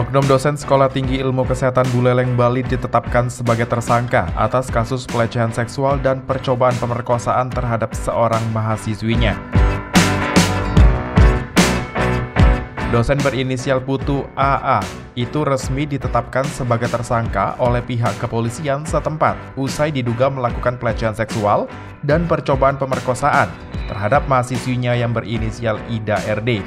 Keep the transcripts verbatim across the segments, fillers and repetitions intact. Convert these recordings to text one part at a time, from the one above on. Oknum dosen Sekolah Tinggi Ilmu Kesehatan Buleleng Bali ditetapkan sebagai tersangka atas kasus pelecehan seksual dan percobaan pemerkosaan terhadap seorang mahasiswinya. Dosen berinisial Putu A A itu resmi ditetapkan sebagai tersangka oleh pihak kepolisian setempat usai diduga melakukan pelecehan seksual dan percobaan pemerkosaan terhadap mahasiswinya yang berinisial Ida R D.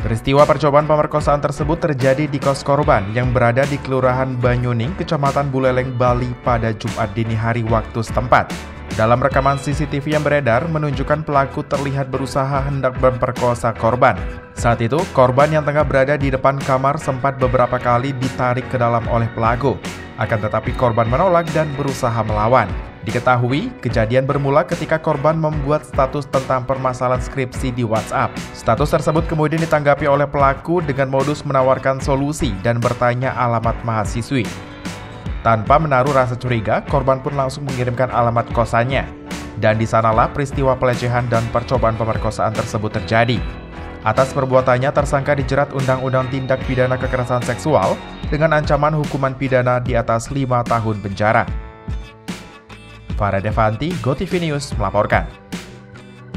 Peristiwa percobaan pemerkosaan tersebut terjadi di kos korban yang berada di Kelurahan Banyuning, Kecamatan Buleleng, Bali pada Jumat dini hari waktu setempat. Dalam rekaman C C T V yang beredar menunjukkan pelaku terlihat berusaha hendak memperkosa korban. Saat itu, korban yang tengah berada di depan kamar sempat beberapa kali ditarik ke dalam oleh pelaku. Akan tetapi korban menolak dan berusaha melawan. Diketahui, kejadian bermula ketika korban membuat status tentang permasalahan skripsi di WhatsApp. Status tersebut kemudian ditanggapi oleh pelaku dengan modus menawarkan solusi dan bertanya alamat mahasiswi. Tanpa menaruh rasa curiga, korban pun langsung mengirimkan alamat kosannya. Dan di sanalah peristiwa pelecehan dan percobaan pemerkosaan tersebut terjadi. Atas perbuatannya, tersangka dijerat Undang-Undang Tindak Pidana Kekerasan Seksual dengan ancaman hukuman pidana di atas lima tahun penjara. Para Devanti, GoTV News melaporkan.